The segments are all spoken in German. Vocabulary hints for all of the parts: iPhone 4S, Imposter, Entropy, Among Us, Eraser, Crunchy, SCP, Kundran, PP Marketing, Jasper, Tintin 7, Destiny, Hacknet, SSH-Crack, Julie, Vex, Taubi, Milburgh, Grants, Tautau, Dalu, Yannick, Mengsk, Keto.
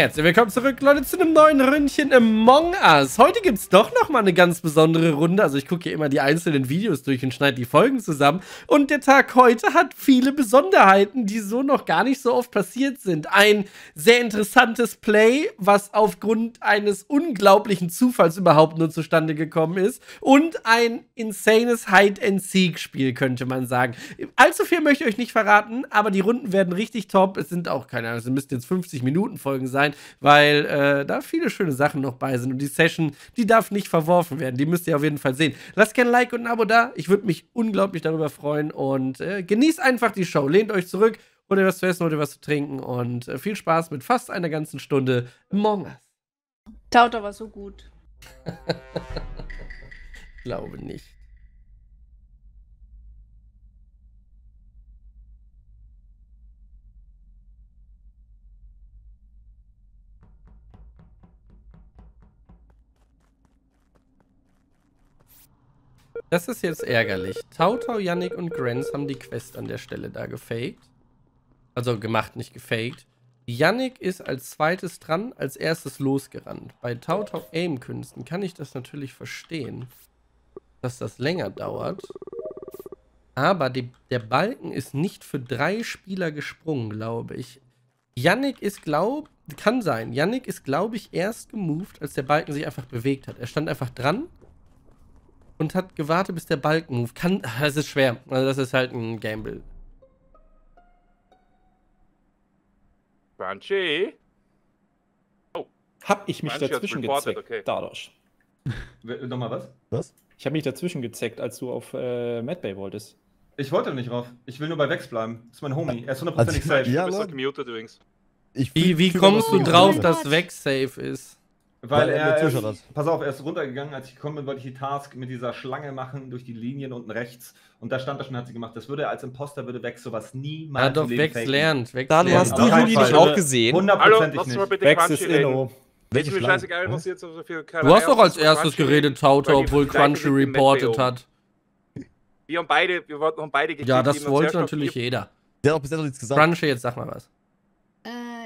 Herzlich willkommen zurück, Leute, zu einem neuen Ründchen Among Us. Heute gibt es doch nochmal eine ganz besondere Runde. Also ich gucke hier immer die einzelnen Videos durch und schneide die Folgen zusammen. Und der Tag heute hat viele Besonderheiten, die so noch gar nicht so oft passiert sind. Ein sehr interessantes Play, was aufgrund eines unglaublichen Zufalls überhaupt nur zustande gekommen ist. Und ein insanes Hide-and-Seek-Spiel, könnte man sagen. Allzu viel möchte ich euch nicht verraten, aber die Runden werden richtig top. Es sind auch, keine Ahnung, es müssten jetzt 50 Minuten Folgen sein. Weil da viele schöne Sachen noch bei sind. Und die Session, die darf nicht verworfen werden. Die müsst ihr auf jeden Fall sehen. Lasst gerne ein Like und ein Abo da. Ich würde mich unglaublich darüber freuen. Und genießt einfach die Show. Lehnt euch zurück, holt ihr was zu essen, holt ihr was zu trinken. Und viel Spaß mit fast einer ganzen Stunde Among Us. Tautau war so gut. Glaube nicht. Das ist jetzt ärgerlich. Tautau, Yannick und Grants haben die Quest an der Stelle da gefaked. Also gemacht, nicht gefaked. Yannick ist als zweites dran, als erstes losgerannt. Bei Tautau Aim-Künsten kann ich das natürlich verstehen, dass das länger dauert. Aber der Balken ist nicht für 3 Spieler gesprungen, glaube ich. Yannick ist, kann sein. Yannick ist, glaube ich, erst gemoved, als der Balken sich einfach bewegt hat. Er stand einfach dran. Und hat gewartet, bis der Balken moved. Das ist schwer. Also das ist halt ein Gamble. Crunchy? Oh. Hab ich mich Crunchy dazwischen gezeckt, okay. Dadosch. Nochmal was? Was? Ich hab mich dazwischen gezeckt, als du auf Medbay wolltest. Ich wollte nicht rauf. Ich will nur bei Vex bleiben. Das ist mein Homie. Er ist 100% also, safe. Ja, du bist doch gemutet übrigens. Wie kommst du drauf, dass Vex safe ist? Weil er ist runtergegangen, als ich gekommen bin, wollte ich die Task mit dieser Schlange machen, durch die Linien unten rechts. Und da stand er schon, hat sie gemacht. Das würde er als Imposter, würde Vex sowas niemals im Leben faken. Vex lernt. Da, du hast die Julie nicht auch gesehen. 100%ig nicht. Vex ist inno. Welche Schlange? Du hast doch als erstes geredet, Tautau, obwohl Crunchy reported hat. Wir haben beide gekriegt. Ja, das wollte natürlich jeder. Der hat auch bis jetzt noch nichts gesagt. Crunchy, jetzt sag mal was.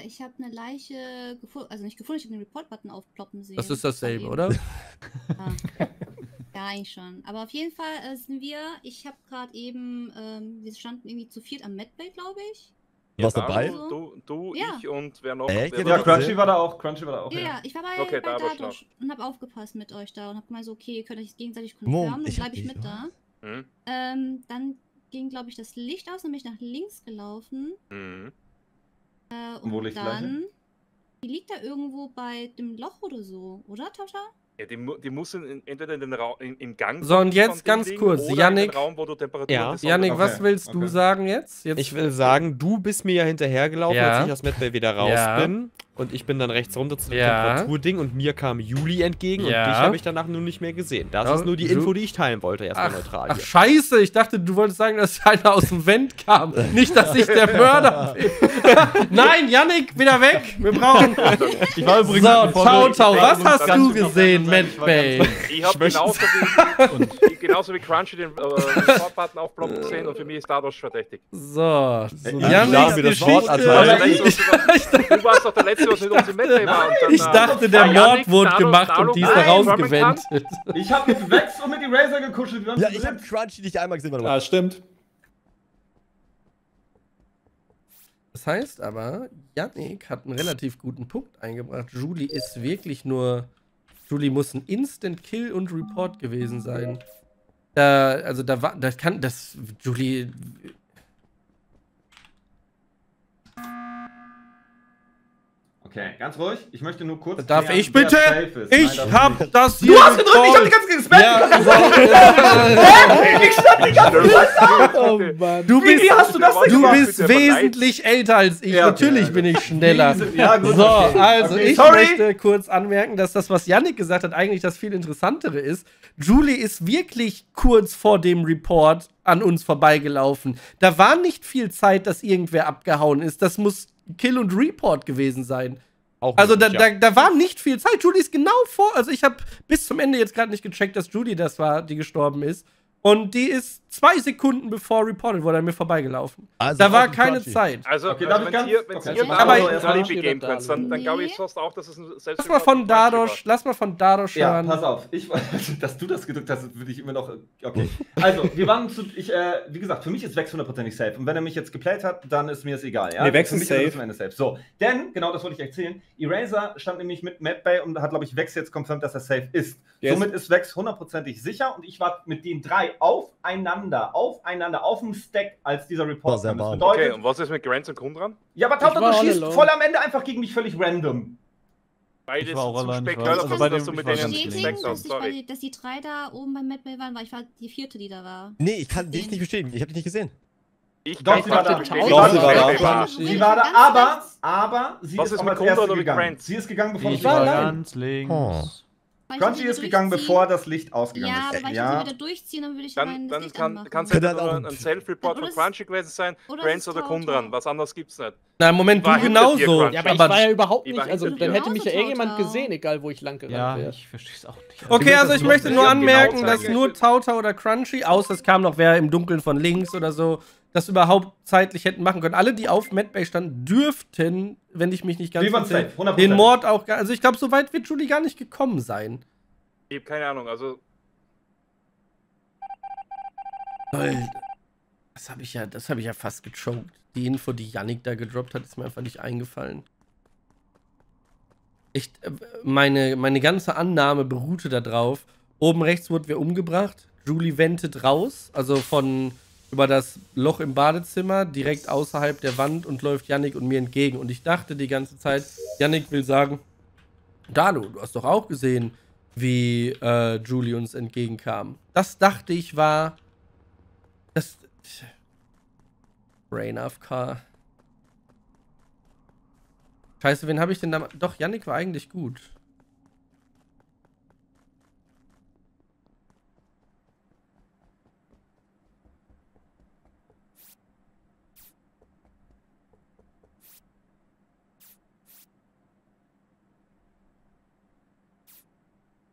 Ich habe eine Leiche gefunden, also nicht gefunden, ich habe den Report-Button aufploppen sehen. Das ist dasselbe, oder? Ja. Ja, eigentlich schon. Aber auf jeden Fall sind wir, ich habe gerade eben, wir standen irgendwie zu viert am Medbay, glaube ich. Ja, warst dabei? Also, du ja. Ich und wer noch? Ja, Crunchy war da auch, Ja, ja, ich war bei Dadosch und habe aufgepasst mit euch da und habe gemeint so, okay, ihr könnt euch gegenseitig konfirmen, dann bleibe ich mit da. Hm? Dann ging, glaube ich, das Licht aus und bin ich nach links gelaufen. Hm. Und dann, die liegt da irgendwo bei dem Loch oder so, oder, Tautau? Ja, die muss entweder in den Raum, im Gang... So, und jetzt ganz kurz, Yannick, was willst du sagen jetzt? Ich will sagen, du bist mir ja hinterhergelaufen, als ich aus Medbay wieder raus bin. Und ich bin dann rechts runter zu dem Temperaturding und mir kam Julie entgegen und dich habe ich danach nur nicht mehr gesehen. Das ist nur die Info, die ich teilen wollte, erstmal neutral. Ach, scheiße, ich dachte, du wolltest sagen, dass einer aus dem Vent kam. Nicht, dass ich der Mörder bin. Nein, Yannick, wieder weg. Wir brauchen... Ich war übrigens... So, Tautau, was hast du gesehen, Medbay? Ich habe genauso wie Crunchy den Sportbutton aufploppen gesehen und für mich ist Dadosch verdächtig. So, Yannicks Geschichte... Du warst doch der Letzte. Ich dachte, der Mord wurde gemacht und die ist da rausgewendet. Ich hab mit Vex und mit Eraser gekuschelt. Ja, ich hab Crunchy nicht einmal gesehen. Ja, stimmt. Das heißt aber, Yannick hat einen relativ guten Punkt eingebracht. Julie ist wirklich nur... Julie muss ein Instant Kill und Report gewesen sein. Also da war... Das kann... Das... Julie... Okay, ganz ruhig. Ich möchte nur kurz... Darf ich bitte? Ich hab das hier... Du hast gedrückt, ich hab die ganze gespammt! Ich stand die ganze Zeit auf! Wie hast du das denn gemacht? Du bist wesentlich älter als ich. Natürlich bin ich schneller. So, also ich möchte kurz anmerken, dass das, was Yannick gesagt hat, eigentlich das viel Interessantere ist. Julie ist wirklich kurz vor dem Report an uns vorbeigelaufen. Da war nicht viel Zeit, dass irgendwer abgehauen ist. Das muss... Kill und Report gewesen sein. Auch also nicht, da war nicht viel Zeit. Julie ist genau vor. Also ich habe bis zum Ende jetzt gerade nicht gecheckt, dass Julie das war, die gestorben ist. Und die ist 2 Sekunden bevor reported wurde an mir vorbeigelaufen. Also da war keine Crunchy. Zeit. Also, okay, wenn ihr mal Sleepy Game könnt, dann glaube ich sonst auch, dass es ein Selbstverständlich. Lass mal von Dadosch hören. Ja, pass auf. Dass du das gedrückt hast, würde ich immer noch... Okay. Also, wir waren zu... wie gesagt, für mich ist Vex 100% nicht safe. Und wenn er mich jetzt geplayt hat, dann ist mir das egal. Ja? Nee, Vex ist safe. Ist am Ende safe. So, denn, genau das wollte ich erzählen, Eraser stand nämlich mit Mapbay und hat, glaube ich, Vex jetzt confirmed, dass er safe ist. Yes. Somit ist Vex 100%ig sicher und ich war mit den 3 aufeinander, auf dem Stack, als dieser Report kam. Das bedeutet, okay, und was ist mit Grants und Kundran? Ja, aber Tautau, du schießt voll am Ende einfach gegen mich völlig random. Beides zu spektakulär, also dass du mit denen Speck hast. Dass die 3 da oben beim Medbay waren, weil ich war die 4. die da war. Nee, ich kann dich nicht bestätigen, ich hab dich nicht gesehen. Ich glaube, sie war da. Sie war da, aber sie ist mit Kundran und gegangen. Sie ist gegangen, bevor ich war ganz links. Crunchy ist gegangen, bevor das Licht ausgegangen ist. Ja, aber wenn ich wieder durchziehen, dann würde ich meinen, das Licht anmachen. Dann kann es halt ein Self-Report von Crunchy gewesen sein, Grants oder Kundran, was anderes gibt's nicht. Na, Moment, du genauso. Ja, aber ich war ja überhaupt nicht, also dann hätte mich ja irgendjemand gesehen, egal wo ich lang gerannt wäre. Ja, ich versteh's auch nicht. Okay, also ich möchte nur anmerken, dass nur Tautau oder Crunchy, außer es kam noch wer im Dunkeln von links oder so, das überhaupt zeitlich hätten machen können. Alle, die auf Medbay standen, dürften, wenn ich mich nicht ganz verstehe, den Mord auch... Also ich glaube, so weit wird Julie gar nicht gekommen sein. Ich habe keine Ahnung, also... Alter, das hab ich ja fast gechoked. Die Info, die Yannick da gedroppt hat, ist mir einfach nicht eingefallen. Echt, meine ganze Annahme beruhte darauf. Oben rechts wurden wir umgebracht. Julie ventet raus, also von... über das Loch im Badezimmer, direkt außerhalb der Wand und läuft Yannick und mir entgegen. Und ich dachte die ganze Zeit, Yannick will sagen, Dalu, du hast doch auch gesehen, wie Julie uns entgegenkam. Das dachte ich war... Das... Brain AFK. Scheiße, wen habe ich denn da... Doch, Yannick war eigentlich gut.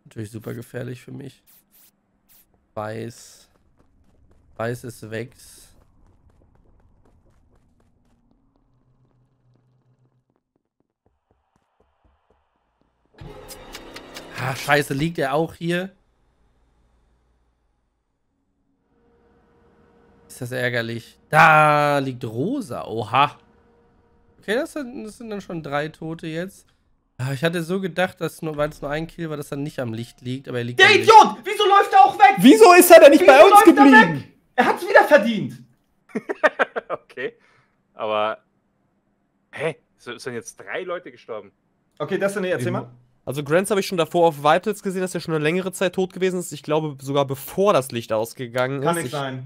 Natürlich super gefährlich für mich. Weiß. Weiß ist Vex. Ah, scheiße, liegt er auch hier? Ist das ärgerlich. Da liegt Rosa. Oha. Okay, das sind dann schon 3 Tote jetzt. Ich hatte so gedacht, dass nur, weil es nur ein Kill war, dass er nicht am Licht liegt, aber er liegt. Der Idiot! Wieso läuft er auch weg? Wieso ist er denn nicht bei uns geblieben? Er hat's wieder verdient. Okay. Aber. Hä? Sind jetzt 3 Leute gestorben? Okay, Destiny, erzähl mal. Also, Grants habe ich schon davor auf Vitals gesehen, dass er schon eine längere Zeit tot gewesen ist. Ich glaube, sogar bevor das Licht ausgegangen ist. Kann nicht sein.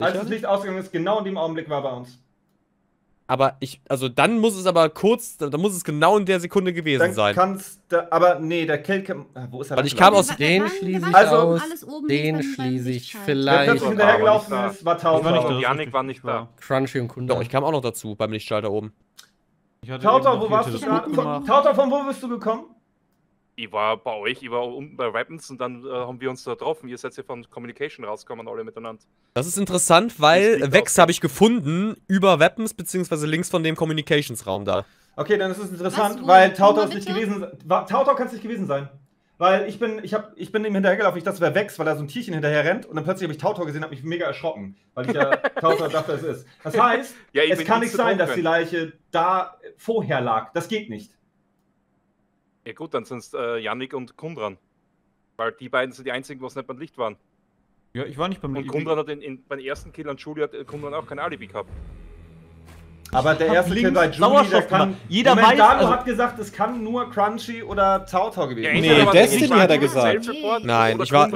Als das Licht ausgegangen ist, genau in dem Augenblick war er bei uns. Aber ich, also dann muss es aber kurz, dann muss es genau in der Sekunde gewesen sein. Kannst da, aber nee, der Kill kam, wo ist er? Weil ich kam aus, den schließe ich aus, den schließe ich vielleicht. Yannick war nicht da. Crunchy und Kundran. Doch, ich kam auch noch dazu beim Lichtschalter oben. Tautau, wo warst du? Tautau, von wo bist du gekommen? Ich war bei euch, ich war unten bei Weapons und dann haben wir uns da getroffen. Ihr seid hier von Communication rausgekommen, alle miteinander. Das ist interessant, weil Vex habe ich gefunden über Weapons, beziehungsweise links von dem Communications-Raum da. Okay, dann ist es interessant, weil Tautau nicht gewesen. Tautau kann es nicht gewesen sein. Weil ich bin ihm hinterhergelaufen, ich dachte, es wäre Vex, weil da so ein Tierchen hinterher rennt und dann plötzlich habe ich Tautau gesehen und habe mich mega erschrocken, weil ich ja Tautau dachte, es ist. Das heißt, ja, es kann nicht sein, dass die Leiche da vorher lag. Das geht nicht. Ja gut, dann sind es Yannick und Kundran. Weil die beiden sind die einzigen, was nicht beim Licht waren. Ja, ich war nicht beim Licht. Und Kundran hat beim ersten Kill an Julie hat Kundran auch kein Alibi gehabt. Aber der erste Kill bei Julie, der kann... Jeder weiß, also hat gesagt, es kann nur Crunchy oder Tautau gewesen sein. Nee, Destiny hat er gesagt. Nein, ich war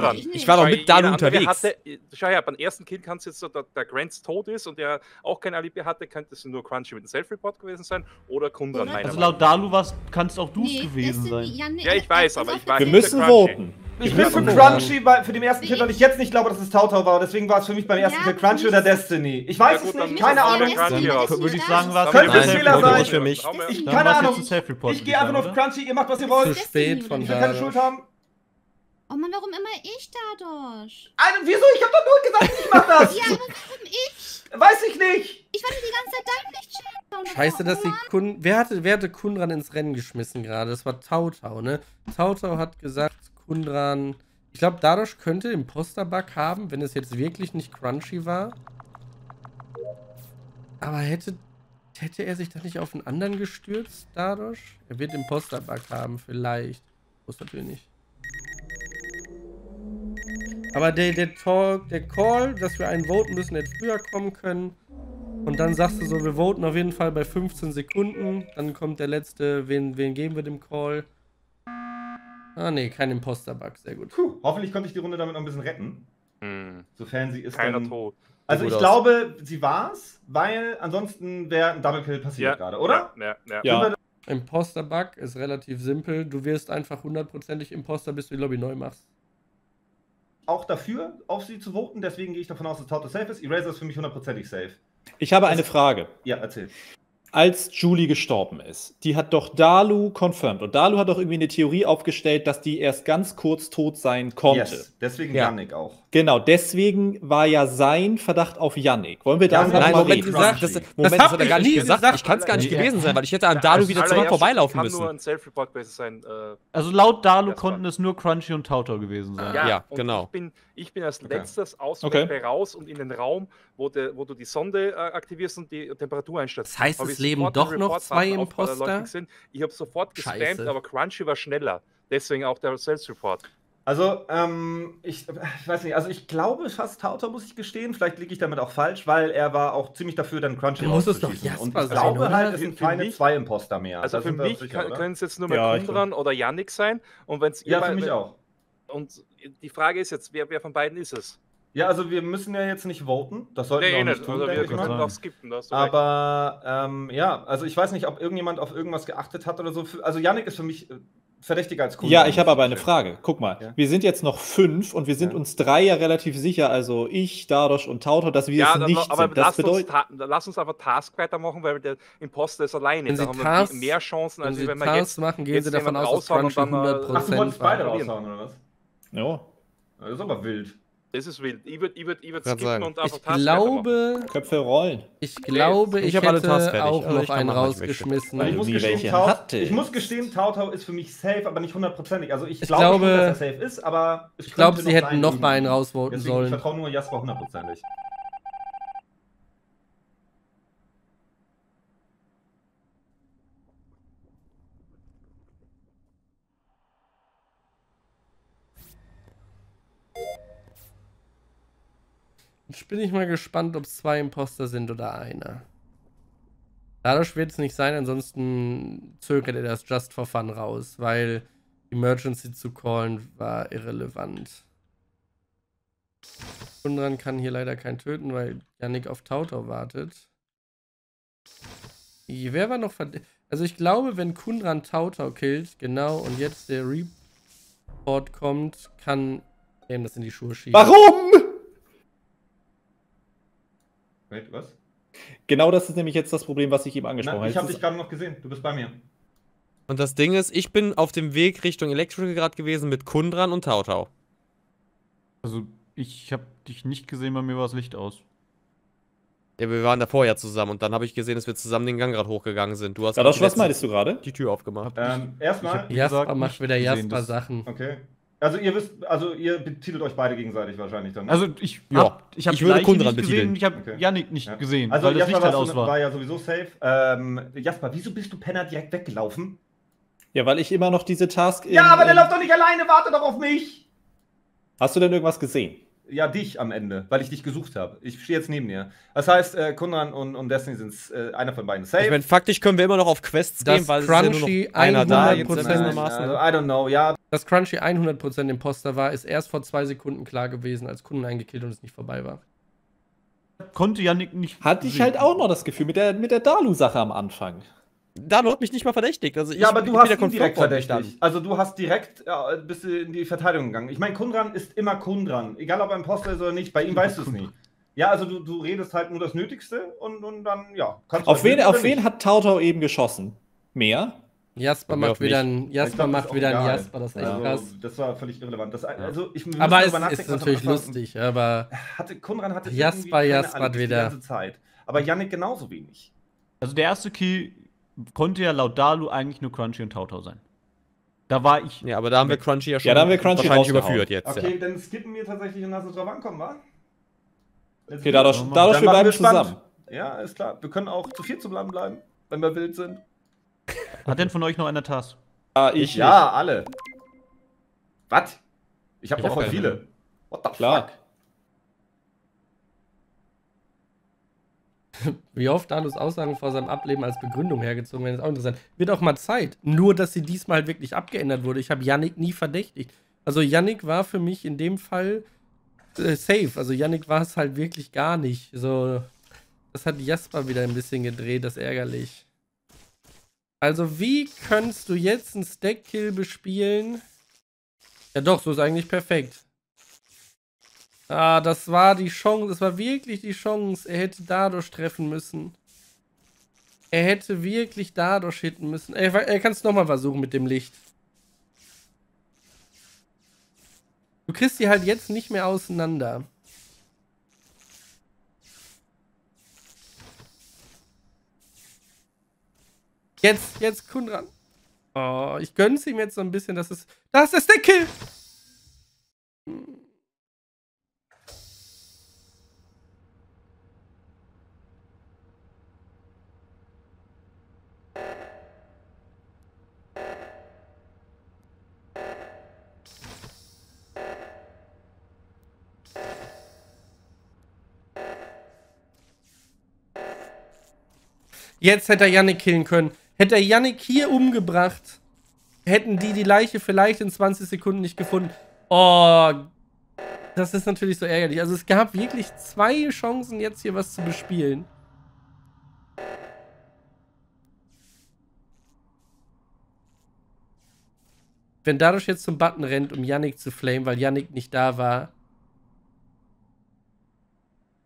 doch mit Dalu unterwegs. Schau her, beim ersten Kill kann es jetzt so, da Grants tot ist und der auch kein Alibi hatte, könnte es nur Crunchy mit dem Self-Report gewesen sein oder Kundran. Also laut Dalu kannst auch du es gewesen sein. Ja, ich weiß, aber ich weiß. Wir müssen voten. Ich bin für Crunchy, weil für den ersten Kill, weil ich jetzt nicht glaube, dass es Tautau war. Deswegen war es für mich beim ersten Kill Crunchy oder Destiny. Ich weiß es nicht, keine Ahnung. Würde ich sagen, war es ein Fehler sein. Für mich. Ich keine Ahnung. Ich gehe einfach nur auf Crunchy, ihr macht was ihr wollt. Zu spät von da. Ich will keine Schuld haben. Oh Mann, warum immer ich, Dadosch? Wieso? Ich hab doch nur gesagt, ich mach das! Ja, aber warum ich? Weiß ich nicht! Ich wollte die ganze Zeit dein Licht. Scheiße, dass die Kunden... Wer hatte Kundran ins Rennen geschmissen gerade? Das war Tautau, ne? Tautau hat gesagt, Kundran... Ich glaube, Dadosch könnte Imposter-Bug haben, wenn es jetzt wirklich nicht Crunchy war. Aber hätte er sich da nicht auf einen anderen gestürzt, Dadosch? Er wird Imposter-Bug haben, vielleicht. Muss natürlich nicht. Aber der Call, dass wir einen voten müssen, hätte früher kommen können. Und dann sagst du so, wir voten auf jeden Fall bei 15 Sekunden. Dann kommt der letzte, wen geben wir dem Call? Ah ne, kein Imposter-Bug, sehr gut. Puh, hoffentlich konnte ich die Runde damit noch ein bisschen retten. Hm. Sofern sie ist dann... tot. Also ich glaube, sie war's, weil ansonsten wäre ein Double-Kill passiert gerade, oder? Ja. Imposter-Bug ist relativ simpel. Du wirst einfach hundertprozentig Imposter, bis du die Lobby neu machst. Auch dafür, auf sie zu voten. Deswegen gehe ich davon aus, dass Tautau safe ist. Eraser ist für mich hundertprozentig safe. Ich habe eine Frage. Ja, erzähl. Als Julie gestorben ist, die hat doch Dalu confirmed. Und Dalu hat doch irgendwie eine Theorie aufgestellt, dass die erst ganz kurz tot sein konnte. Yes, deswegen Yannick auch. Genau, deswegen war ja sein Verdacht auf Yannick. Wollen wir darüber mal reden? Nein, Moment, das hat er gar nicht gesagt. Ich kann es gar nicht gewesen sein, weil ich hätte an Dalu wieder zu weit vorbeilaufen müssen. Kann nur ein Self-Report-Basis sein. Also laut Dalu konnten es nur Crunchy und Tautau gewesen sein. Ja, genau. Ich bin als letztes aus dem Map raus und in den Raum, wo du die Sonde aktivierst und die Temperatur einstellst. Das heißt, leben doch noch zwei Imposter? Ich habe sofort gespammt, aber Crunchy war schneller. Deswegen auch der Selbstreport. Also, ich weiß nicht, also ich glaube fast Tautau, muss ich gestehen. Vielleicht liege ich damit auch falsch, weil er war auch ziemlich dafür, dann Crunchy rauszuschießen. Und ich glaube halt, es sind keine zwei Imposter mehr. Also für mich können es jetzt nur mal Kundran oder Yannick sein. Und wenn's für mich auch. Und die Frage ist jetzt, wer von beiden ist es? Ja, also wir müssen ja jetzt nicht voten, das sollten wir auch nicht tun, also wir können auch skippen. Aber ja, also ich weiß nicht, ob irgendjemand auf irgendwas geachtet hat oder so. Also Yannick ist für mich verdächtiger als Kundran. Ja, ich habe aber eine Frage, guck mal, wir sind jetzt noch 5 und wir sind uns 3 ja relativ sicher, also ich, Dadosch und Tautau, dass wir es nicht sind. Aber lass uns aber Task weitermachen, weil der Imposter ist alleine, da haben wir mehr Chancen, als wenn wir jetzt machen, gehen sie davon aus, dass Crunchy 100%... Ach, du wolltest beide raushauen, oder was? Ja. Das ist aber wild. Das ist wild. Ich würd skippen und einfach Task machen. Köpfe rollen. Ich glaube, ich hätte auch noch einen rausgeschmissen. Ich muss gestehen, Tautau ist für mich safe, aber nicht hundertprozentig. Also ich glaube, dass er safe ist, aber... Ich glaube, sie hätten noch mal einen rausvoten sollen. Ich vertraue nur Jasper hundertprozentig. Jetzt bin ich mal gespannt, ob es 2 Imposter sind oder einer. Dadurch wird es nicht sein, ansonsten zögert er das just for fun raus, weil Emergency zu callen war irrelevant. Kundran kann hier leider keinen töten, weil Yannick auf Tautau wartet. Wer war noch verdächtig? Also ich glaube, wenn Kundran Tautau killt, genau, und jetzt der Report kommt, kann er ihm das in die Schuhe schieben. Warum? Wait, was? Genau das ist nämlich jetzt das Problem, was ich eben angesprochen habe. Ich habe dich gerade noch gesehen, du bist bei mir. Und das Ding ist, ich bin auf dem Weg Richtung Electrical gerade gewesen mit Kundran und Tautau. Also, ich habe dich nicht gesehen, bei mir war das Licht aus. Ja, wir waren da vorher zusammen und dann habe ich gesehen, dass wir zusammen den Gang gerade hochgegangen sind. Du hast was meinst du gerade? Die Tür aufgemacht. Erstmal, Jasper macht wieder Jasper-Sachen. Okay. Also ihr wisst, also ihr betitelt euch beide gegenseitig wahrscheinlich dann. Also ich würde Kundran betiteln. Ich habe Yannick nicht gesehen, also weil das Licht halt aus war. War ja sowieso safe. Jasper, wieso bist du Penner direkt weggelaufen? Ja, weil ich immer noch diese Task... Ja, aber der läuft doch nicht alleine, warte doch auf mich! Hast du denn irgendwas gesehen? Ja, dich am Ende, weil ich dich gesucht habe. Ich stehe jetzt neben dir. Das heißt, Kundran und Destiny sind einer von beiden safe. Ich meine, faktisch können wir immer noch auf Quests gehen, weil Crunchy ist ja nur noch einer 100% I don't know, ja. Dass Crunchy 100% Imposter war, ist erst vor 2 Sekunden klar gewesen, als Kundran eingekillt und es nicht vorbei war. Konnte Yannick nicht. Hatte ich halt auch noch das Gefühl mit der Dalu-Sache am Anfang. Dalu hat mich nicht mal verdächtigt. Also ich, ja, aber du hast ihn direkt verdächtigt. Also du hast direkt bist in die Verteidigung gegangen. Ich meine, Kundran ist immer Kundran. Egal, ob er Imposter ist oder nicht, bei ihm weißt du es nicht. Ja, also du redest halt nur das Nötigste und dann, ja. Auf wen hat Tautau eben geschossen? Mehr? Jasper macht wieder einen Jasper, das ist echt krass. Das war völlig irrelevant. Das, also, aber es ist natürlich lustig, aber... Kundran hatte Jasper Ahnung, wieder. Die ganze Zeit. Aber Yannick genauso wenig. Also der erste Kill konnte ja laut Dalu eigentlich nur Crunchy und Tautau sein. Da war ich... Ja, aber da haben wir Crunchy ja schon wahrscheinlich überführt jetzt. Okay, dann skippen wir tatsächlich und lassen uns drauf ankommen, wa? Okay, Dadosch, wir bleiben zusammen. Ja, ist klar. Wir können auch zu viel bleiben, wenn wir wild sind. Hat denn von euch noch einer Task? Ah, ich. Ja, alle. Was? Ich hab doch voll viele. What the fuck? Wie oft Dalus Aussagen vor seinem Ableben als Begründung hergezogen werden, ist auch interessant. Wird auch mal Zeit. Nur, dass sie diesmal halt wirklich abgeändert wurde. Ich habe Yannick nie verdächtigt. Also, Yannick war für mich in dem Fall safe. Also, Yannick war es halt wirklich gar nicht. So, das hat Jasper wieder ein bisschen gedreht. Das ist ärgerlich. Also, wie kannst du jetzt einen Stack-Kill bespielen? Ja doch, so ist eigentlich perfekt. Ah, das war die Chance. Das war wirklich die Chance. Er hätte Dadosch treffen müssen. Er hätte wirklich Dadosch hitten müssen. Er kann es nochmal versuchen mit dem Licht. Du kriegst die halt jetzt nicht mehr auseinander. Jetzt Kundran. Oh, ich gönn's ihm jetzt so ein bisschen, dass es... Das ist der Kill! Jetzt hätte er Yannick killen können. Hätte er Yannick hier umgebracht, hätten die Leiche vielleicht in 20 Sekunden nicht gefunden. Oh, das ist natürlich so ärgerlich. Also es gab wirklich zwei Chancen, jetzt hier was zu bespielen. Wenn Dadosch jetzt zum Button rennt, um Yannick zu flamen, weil Yannick nicht da war.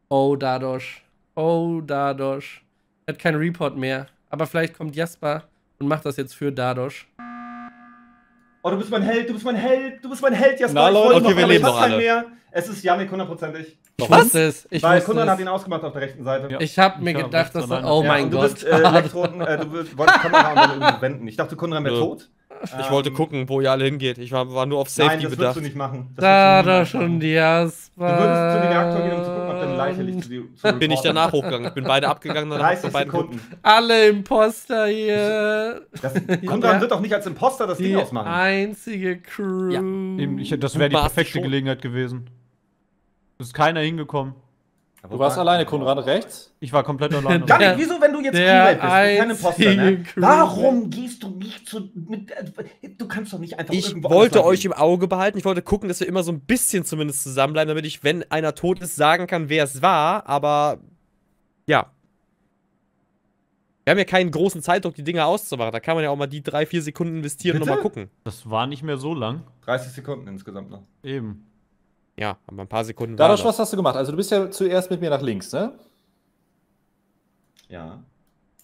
Oh, Dadosch. Oh, Dadosch. Er hat keinen Report mehr. Aber vielleicht kommt Jasper und macht das jetzt für Dadosch. Oh, du bist mein Held, du bist mein Held, du bist mein Held, Jasper. Na, Leute, okay, wir leben noch alle. Mehr. Es ist Yannick hundertprozentig. Ich wusste es. Weil Kundran hat ihn ausgemacht auf der rechten Seite. Ja. Ich habe mir gedacht, dass das... Oh mein Gott. Du bist Elektroden, du wolltest Kamera und dann wenden. Ich dachte, Kundran wäre tot. Ich wollte gucken, wo ihr alle hingeht. Ich war nur auf Safety bedacht. Nein, das würdest du nicht machen. Dadosch und Jasper. Du würdest zu dem Reaktor gehen, um zu gucken, ob deine Leiche liegt. Bin ich danach hochgegangen. Ich bin beide abgegangen. Dann 30 Sekunden. Alle Imposter hier. Kundran wird doch nicht als Imposter das Ding ausmachen. Die einzige Crew. Ja. Das wäre die perfekte Gelegenheit gewesen. Ist keiner hingekommen. Du warst alleine, Kundran, rechts? Ich war komplett alleine. Yannick, wieso, wenn du jetzt Creative bist, keine Poster, ne? Warum gehst du nicht zu... du kannst doch nicht einfach... Ich wollte euch im Auge behalten. Ich wollte gucken, dass wir immer so ein bisschen zumindest zusammenbleiben, damit ich, wenn einer tot ist, sagen kann, wer es war. Aber... ja. Wir haben ja keinen großen Zeitdruck, die Dinger auszumachen. Da kann man ja auch mal die 3-4 Sekunden investieren und nochmal gucken. Das war nicht mehr so lang. 30 Sekunden insgesamt noch. Eben. Ja, aber ein paar Sekunden. Dadosch, was hast du gemacht? Also du bist ja zuerst mit mir nach links, ne? Ja.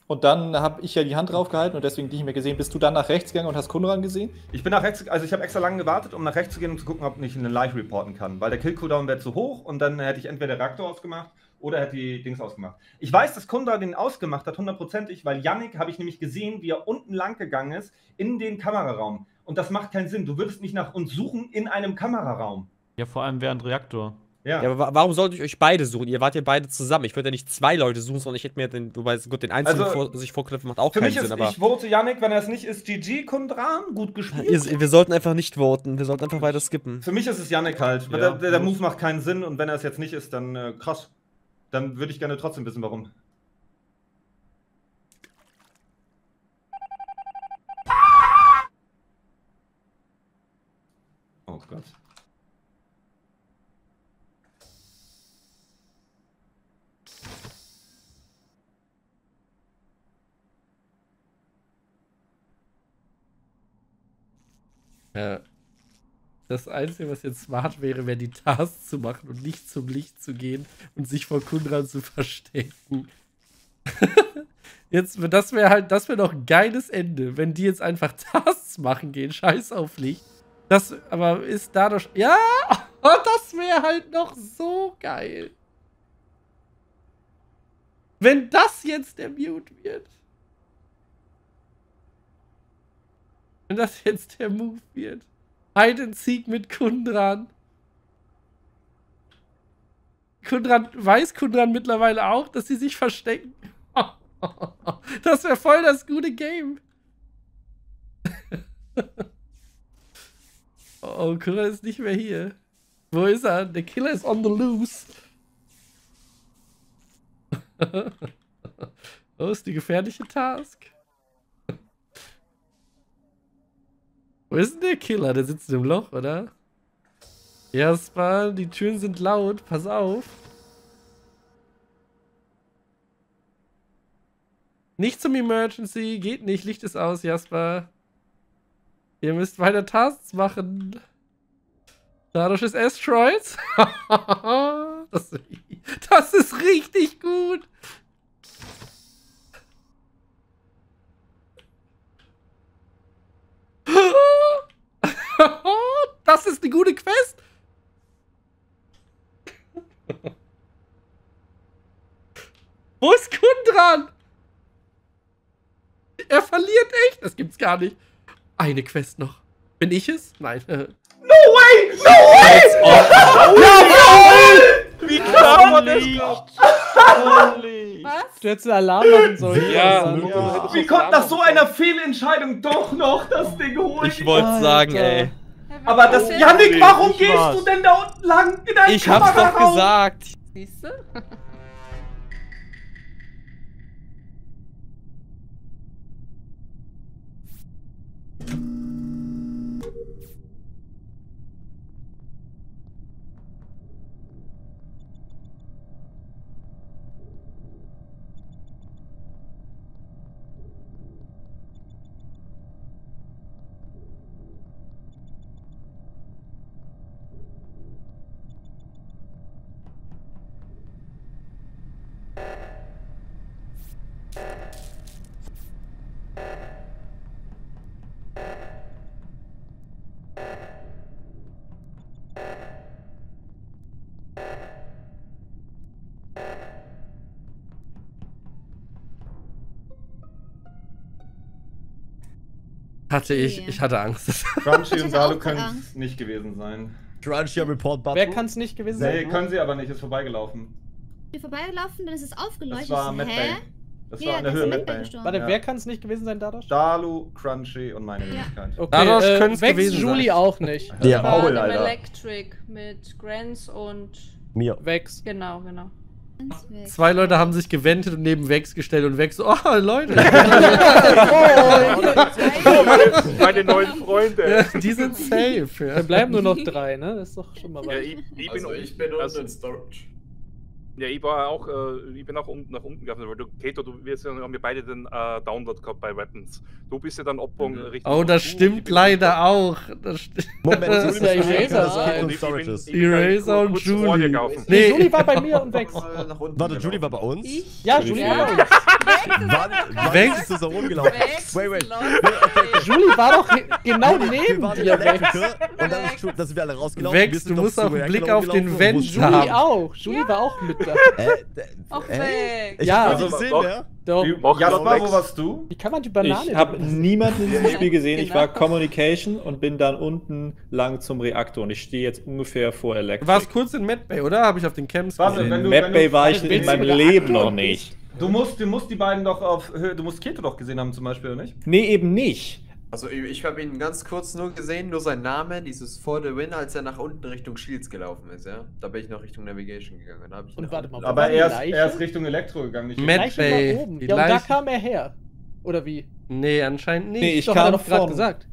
Und dann habe ich ja die Hand drauf gehalten und deswegen dich nicht mehr gesehen. Bist du dann nach rechts gegangen und hast Kundran gesehen? Ich bin nach rechts, also ich habe extra lange gewartet, um nach rechts zu gehen, um zu gucken, ob ich einen Live reporten kann. Weil der Kill-Cooldown wäre zu hoch und dann hätte ich entweder den Reaktor ausgemacht oder hätte die Dings ausgemacht. Ich weiß, dass Kundran den ausgemacht hat, hundertprozentig, weil Yannick habe ich nämlich gesehen, wie er unten lang gegangen ist, in den Kameraraum. Und das macht keinen Sinn. Du würdest nicht nach uns suchen in einem Kameraraum. Ja, vor allem während Reaktor. Ja. Ja, aber warum sollte ich euch beide suchen? Ihr wart ja beide zusammen. Ich würde ja nicht zwei Leute suchen, sondern ich hätte mir den, wobei gut, den Einzelnen also, sich vorknüpfen macht auch keinen Sinn. Ich vote Yannick, wenn er es nicht ist, GG, Kundran, gut gespielt. Wir sollten einfach nicht voten, wir sollten einfach weiter skippen. Für mich ist es Yannick halt. Ja. Der Move macht keinen Sinn und wenn er es jetzt nicht ist, dann krass. Dann würde ich gerne trotzdem wissen, warum. Oh Gott. Ja. Das Einzige, was jetzt smart wäre, wäre die Tasks zu machen und nicht zum Licht zu gehen und sich vor Kundran zu verstecken. Jetzt, das wäre halt, das wäre doch ein geiles Ende, wenn die jetzt einfach Tasks machen gehen, scheiß auf Licht. Das, aber ist dadurch, ja, das wäre halt noch so geil. Wenn das jetzt der Mute wird. Wenn das jetzt der Move wird. Hide and Seek mit Kundran. Weiß Kundran mittlerweile auch, dass sie sich verstecken. Das wäre voll das gute Game. Oh, Kundran ist nicht mehr hier. Wo ist er? Der Killer ist on the loose. Oh, ist die gefährliche Task. Wo ist denn der Killer? Der sitzt im Loch, oder? Jasper, die Türen sind laut. Pass auf. Nicht zum Emergency. Geht nicht. Licht ist aus, Jasper. Ihr müsst weiter Tasks machen. Dadosch ist Asteroids. Das ist richtig gut. Das ist eine gute Quest. Wo ist Kundran? Er verliert echt. Das gibt's gar nicht. Eine Quest noch. Bin ich es? Nein. No way! No way! No way! Wie kann man das glauben? Was? Du hättest einen Alarm machen sollen. Ja, ja. Wie kommt nach so einer Fehlentscheidung doch noch das Ding holen? Ich wollte sagen, ey. Aber das... Yannick, warum gehst du denn da unten lang in deinen Kameraraum? Ich hab's doch gesagt. Siehst du? Ich hatte Angst. Crunchy und Dalu können es nicht gewesen sein. Crunchy Report Button. Wer kann es nicht gewesen sein? Nee, können sie aber nicht, ist vorbeigelaufen. Wir vorbeigelaufen, dann ist es aufgeleuchtet. Das war Medbay. Das war in der Höhe Medbay. Warte, wer kann es nicht gewesen sein, Dadosch? Dalu, Crunchy und meine Wenigkeit. Okay, Dadosch können es gewesen sein. Julie auch nicht. Der Maul, Alter. Electric mit Grants und mir. Vex. Genau, genau. Zwei Leute haben sich gewendet und neben Vex gestellt und Vex so, oh Leute! Meine neuen Freunde! Ja, die sind safe. Ja. Da bleiben nur noch drei, ne? Das ist doch schon mal was. Ja, ich bin unten in Storage. Ja, ich war auch, ich bin auch unten nach unten gegangen, weil du, Keto, haben wir beide den Download gehabt bei Weapons. Du bist ja dann Opfung richtig. Oh, das stimmt leider auch. Das stimmt. Moment, das ist ja Eraser sein. Eraser und Julie. Nee, Julie war bei mir und Vex. Warte, Julie war bei uns? Ich? Ja, Julie war bei uns. Vex ist da rumgelaufen. Wait. Julie war doch genau neben dir, Vex. Und dann sind wir alle rausgelaufen. Vex, du musst auch einen Blick auf den Vent haben. Julie auch. Julie war auch mit. Ach, weg! Ja, also, gesehen, doch, ja? Doch. Jasper, wo warst du? Wie kann man die Banane? Ich habe niemanden in diesem Spiel gesehen. Ich war Communication und bin dann unten lang zum Reaktor. Und ich stehe jetzt ungefähr vor Elektro. Warst kurz in Medbay, oder? Habe ich auf den Camps gesehen. In Medbay war ich in meinem Leben noch nicht. Du musst die beiden doch auf Höhe. Du musst Keto doch gesehen haben, zum Beispiel, oder nicht? Nee, eben nicht. Also, ich habe ihn ganz kurz nur gesehen, nur sein Name, dieses For the Win, als er nach unten Richtung Shields gelaufen ist, ja. Da bin ich noch Richtung Navigation gegangen. Da hab ich und warte mal, aber er ist Richtung Elektro gegangen, nicht Medbay. Ja, und da kam er her. Oder wie? Nee, anscheinend nicht. Nee, ich habe doch gerade gesagt.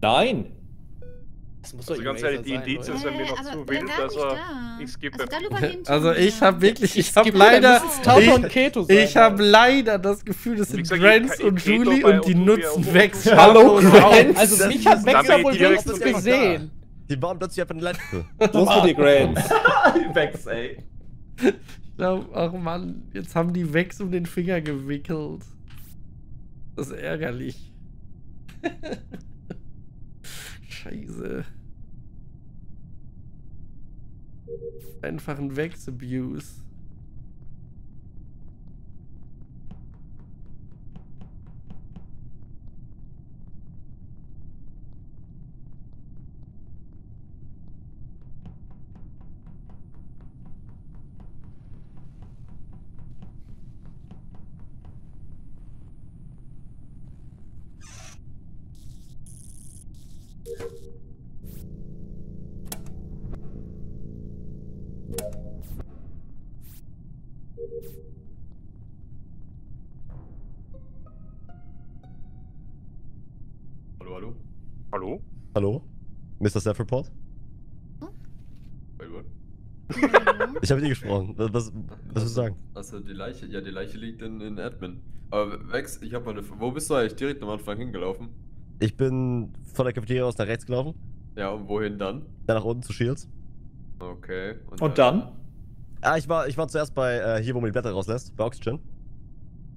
Nein. Das muss also doch ganz ehrlich, die Indizien sind mir noch zu wild, also ich skippe. Also ich habe wirklich, ich habe leider das Gefühl, das sind Grants und Julie und die nutzen Vex. Hallo Grants! Also mich hat Vex ja wohl wenigstens gesehen. Die waren plötzlich einfach in der Letzte. Los für die Grants. Vex, ey. Ich glaube, ach Mann, jetzt haben die Vex um den Finger gewickelt. Das ist ärgerlich. Scheiße. Einfach ein Vex-Abuse. Hallo? Mr. Stafford? Hm? Ich habe mit dir gesprochen. Was willst du sagen? Also die Leiche, ja, die Leiche liegt in Admin. Aber Vex, ich habe mal eine. Wo bist du eigentlich direkt am Anfang hingelaufen? Ich bin von der Cafeteria aus nach rechts gelaufen. Ja, und wohin dann? Dann nach unten zu Shields. Okay. Und dann? Ah, ich war zuerst bei hier, wo man die Blätter rauslässt, bei Oxygen.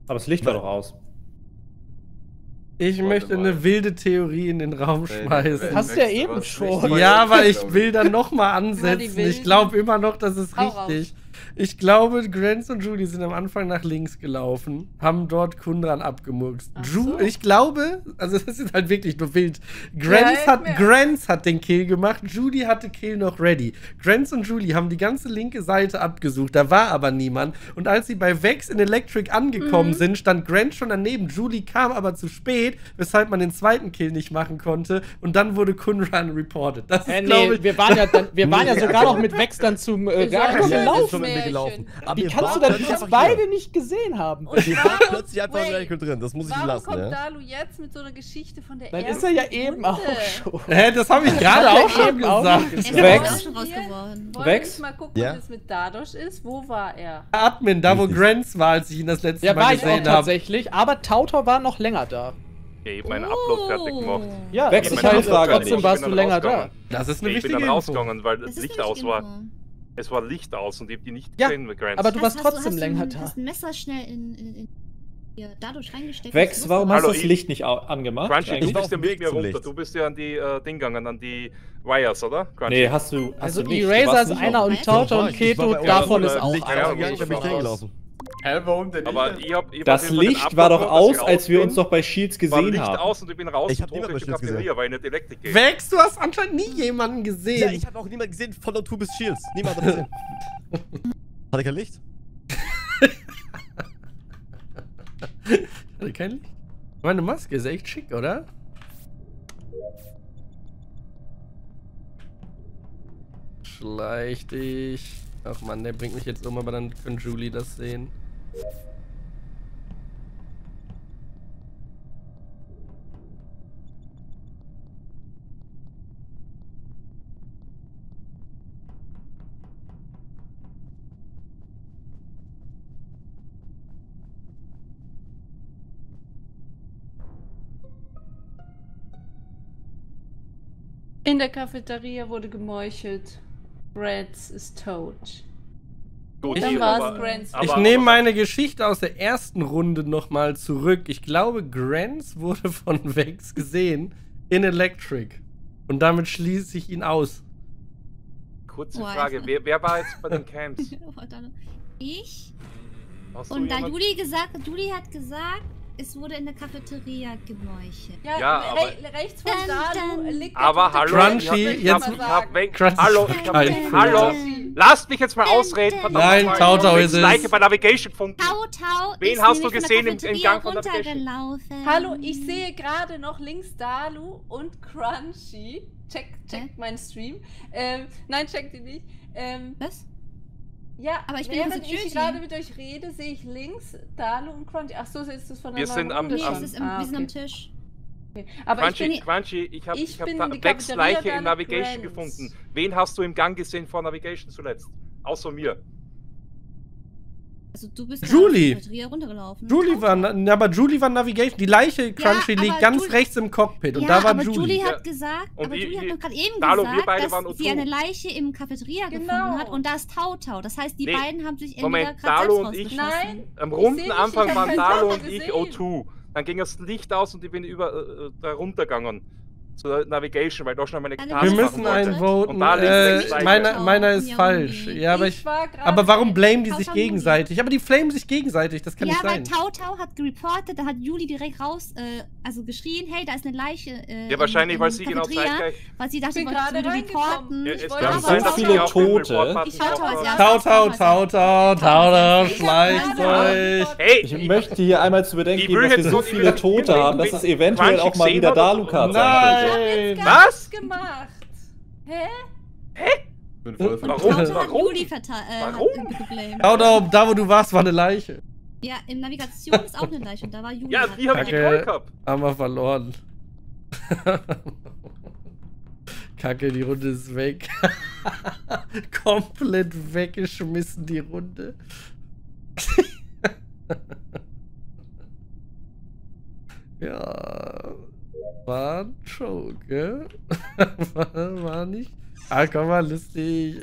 Aber das Licht war doch aus. Ich möchte eine wilde Theorie in den Raum schmeißen. Das hast du ja eben schon. Ja, aber ich will dann nochmal ansetzen. Ich glaube immer noch, das ist richtig. Ich glaube, Grants und Julie sind am Anfang nach links gelaufen, haben dort Kundran abgemuxt. So. Ich glaube, also das ist halt wirklich nur wild. Grants hat den Kill gemacht, Julie hatte Kill noch ready. Grants und Julie haben die ganze linke Seite abgesucht, da war aber niemand. Und als sie bei Vex in Electric angekommen sind, stand Grants schon daneben. Julie kam aber zu spät, weshalb man den zweiten Kill nicht machen konnte. Und dann wurde Kundran reported. Das ist, glaube ich, wir waren ja sogar noch mit Vex dann zum Reaktor gelaufen. Gelaufen. Aber wie kannst du denn das beide nicht gesehen haben? Und die waren plötzlich einfach im Reaktor drin, das muss ich lassen. Warum kommt Dalu jetzt mit so einer Geschichte von der Erde? Dann ist er ja eben auch schon. Hä, das habe ich gerade auch schon gesagt. Vex? Mal gucken, was es mit Dadosch ist. Wo war er? Admin, da wo Grants war, als ich ihn das letzte Mal gesehen habe. Ja, war ich auch tatsächlich, aber Tautau war noch länger da. Ich habe meinen Upload fertig gemacht. Ja, Vex, ich habe gesagt, trotzdem warst du länger da. Das ist eine wichtige Info. Ich bin dann rausgegangen, weil das Licht aus war. Es war Licht aus und ich hab die nicht gesehen mit Grants. Aber du warst trotzdem länger da. Du hast ein Messer schnell in Dadosch reingesteckt. Vex, warum hast du das Licht nicht angemacht? Crunchy, du bist ja mit mir runter. Du bist ja an die Ding gegangen, an die Wires, oder? Crunchy. Nee, hast du. Also Eraser ist einer und Tautau und Keto, davon ist auch einer. Ich hab mich reingelaufen. Hä, warum denn nicht? Das Licht war doch aus, als wir uns doch bei Shields gesehen haben. Aus und ich bin raus. Ich hab niemanden bei Shields gesehen. Weil nicht Elektrik geht. Vex, du hast anscheinend nie jemanden gesehen. Ja, ich hab auch niemanden gesehen von der Tour bis Shields. Niemand hat gesehen. Hatte kein Licht? Hatte kein Licht? Meine Maske ist echt schick, oder? Schleich dich. Ach man, der bringt mich jetzt um, aber dann kann Julie das sehen. In der Cafeteria wurde gemeuchelt. Grants ist tot. Gut, dann war's Grants. Ich nehme meine Geschichte aus der ersten Runde nochmal zurück. Ich glaube, Grants wurde von Vex gesehen in Electric. Und damit schließe ich ihn aus. Kurze Frage, wer war jetzt bei den Camps? Ich. Und da Julie hat gesagt, es wurde in der Cafeteria gemeuchelt. Ja, ja, rechts von da liegt Crunchy, jetzt... Hallo, hallo, lasst mich jetzt mal ausreden. Nein, Tautau ist es. Leiche bei Navigation gefunden. Tautau ist wen hast du gesehen im Gang von Navigation? Hallo, ich sehe gerade noch links Dalu und Crunchy. Check meinen Stream. Nein, check die nicht. Was? Ja, aber während ich gerade mit euch rede, sehe ich links Dalu und Crunchy. Ach so, ist das von der wir sind am Tisch. Okay. Aber Crunchy, ich habe Vex Leiche in Navigation gefunden. Wen hast du im Gang gesehen vor Navigation zuletzt? Außer mir. Also du bist Julie. Julie war, aber Julie war Navigation. Die Leiche Crunchy liegt ganz rechts im Cockpit und da war aber Julie hat gesagt, und aber Julie hat gerade eben gesagt, dass sie eine Leiche im Cafeteria gefunden hat und da ist Tautau. Das heißt, die beiden haben sich entweder gerade selbst rausgeschossen. Nein, am runden Anfang waren Dalu und ich O2. Dann ging das Licht aus und ich bin da runtergegangen zur Navigation, weil da schon meine Karte wir müssen einen voten. Meiner ist falsch. Ja, aber warum blamen die sich gegenseitig? Aber die flamen sich gegenseitig, das kann nicht sein. Ja, weil Tautau hat gereportet, da hat Julie direkt raus, also geschrien, hey, da ist eine Leiche. Ja, wahrscheinlich, weil sie genau zeitgleich... Weil sie dachte, ich wollte gerade reporten. Wir haben so viele Tote. Tautau, Schleichzeug. Ich möchte hier einmal zu bedenken geben, dass wir so viele Tote haben, dass es eventuell auch mal wieder Dalu-Karte sein könnte. Was? Gemacht. Hä? Hä? Warum? Tautau, da wo du warst, war eine Leiche. Ja, in Navigation ist auch eine Leiche und da war Julia. Ja, die haben Kacke, haben wir verloren. Kacke, die Runde ist weg. Komplett weggeschmissen, die Runde. Ja... War ein Joke, gell? War nicht... Ah, komm mal, lustig.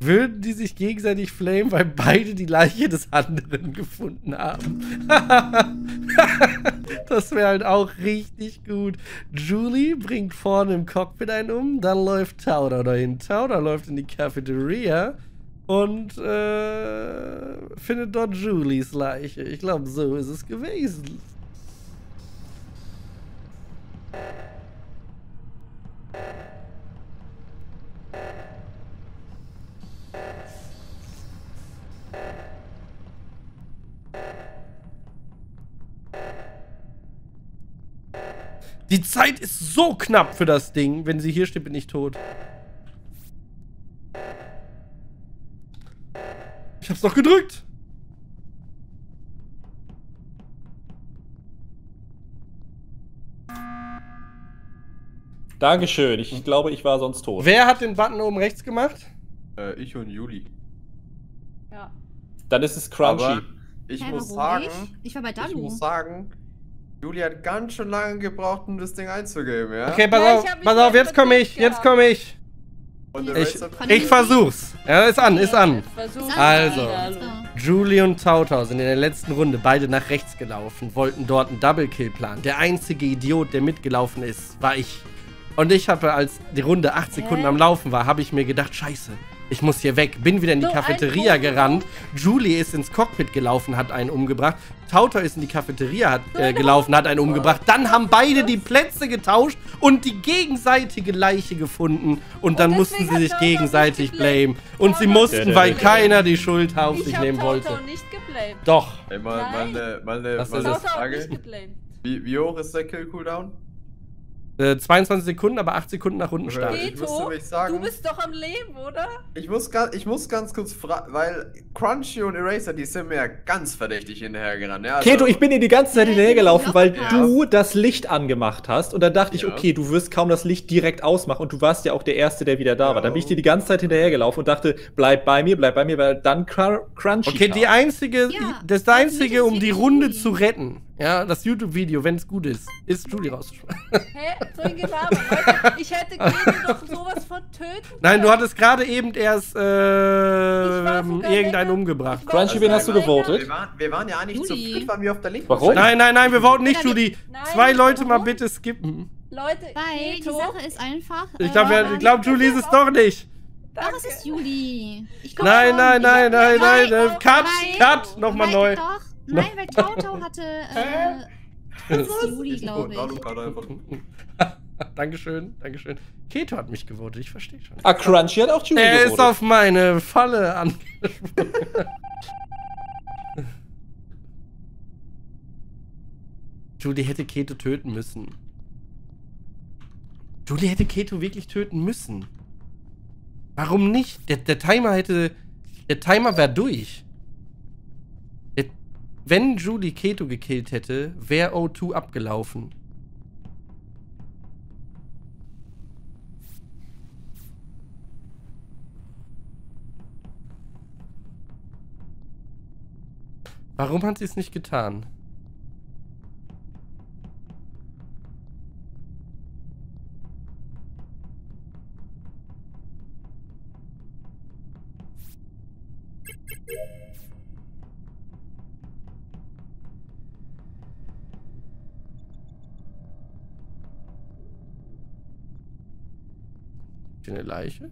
Würden die sich gegenseitig flamen, weil beide die Leiche des anderen gefunden haben? Das wäre halt auch richtig gut. Julie bringt vorne im Cockpit einen um, dann läuft Tautau dahin. Tautau läuft in die Cafeteria und findet dort Julies Leiche. Ich glaube, so ist es gewesen. Die Zeit ist so knapp für das Ding. Wenn sie hier steht, bin ich tot. Ich hab's doch gedrückt. Dankeschön. Ich glaube, ich war sonst tot. Wer hat den Button oben rechts gemacht? Ich und Julie. Ja. Dann ist es Crunchy. Aber ich muss sagen... Ich war bei Dalu. Ich muss sagen... Julie hat ganz schön lange gebraucht, um das Ding einzugeben, ja? Okay, pass auf, jetzt komme ich. Ich versuch's. Ja, ist an. Also, Julie und Tautau sind in der letzten Runde beide nach rechts gelaufen, wollten dort einen Double-Kill planen. Der einzige Idiot, der mitgelaufen ist, war ich. Und ich habe, als die Runde 8 Sekunden am Laufen war, habe ich mir gedacht, scheiße, ich muss hier weg. Bin wieder in die Cafeteria gerannt. Julie ist ins Cockpit gelaufen, hat einen umgebracht. Tautau ist in die Cafeteria gelaufen, hat einen umgebracht. Dann haben beide die Plätze getauscht und die gegenseitige Leiche gefunden. Und dann mussten sie sich gegenseitig blamen. Und sie mussten, weil keiner die Schuld auf sich nehmen wollte. Ich habe Tautau nicht geblamed. Doch. Ey, meine Frage. Wie hoch ist der Kill-Cooldown? 22 Sekunden, aber 8 Sekunden nach unten starten. Keto, du bist doch am Leben, oder? Ich muss ganz kurz fragen, weil Crunchy und Eraser, die sind mir ja ganz verdächtig hinterhergerannt. Ja, also Keto, ich bin dir die ganze Zeit hinterhergelaufen, weil du das Licht angemacht hast. Und dann dachte ich, okay, du wirst kaum das Licht direkt ausmachen. Und du warst ja auch der Erste, der wieder da war. Dann bin ich dir die ganze Zeit hinterhergelaufen und dachte, bleib bei mir, weil dann Crunchy. Okay, das Einzige, um die Runde zu retten. Ja, das YouTube-Video, wenn es gut ist Julie rausgeschmissen. Hä? So ein Gelaber, Leute. Ich hätte Keto doch sowas von töten können. Nein, du hattest gerade eben erst irgendeinen umgebracht. Crunchy, wen hast du gewotet? Wir waren ja eigentlich zu dritt, waren wir auf der linken. Warum? Nein, wir voten nicht, Julie. Nein, zwei Leute mal bitte skippen. Leute, weil Keto, die Sache ist einfach... Ich glaube, Julie ist es doch nicht. Doch, es ist Julie. Nein. Cut, nochmal neu. Nein, weil Tautau hatte Juli, glaube ich. Dankeschön. Keto hat mich gewotet, ich verstehe schon. Ah, Crunchy hat auch Juli gewotet. Er ist auf meine Falle angesprungen. Juli hätte Keto töten müssen. Juli hätte Keto wirklich töten müssen. Warum nicht? Der Timer wäre durch. Wenn Julie Keto gekillt hätte, wäre O2 abgelaufen. Warum hat sie es nicht getan? hier eine Leiche?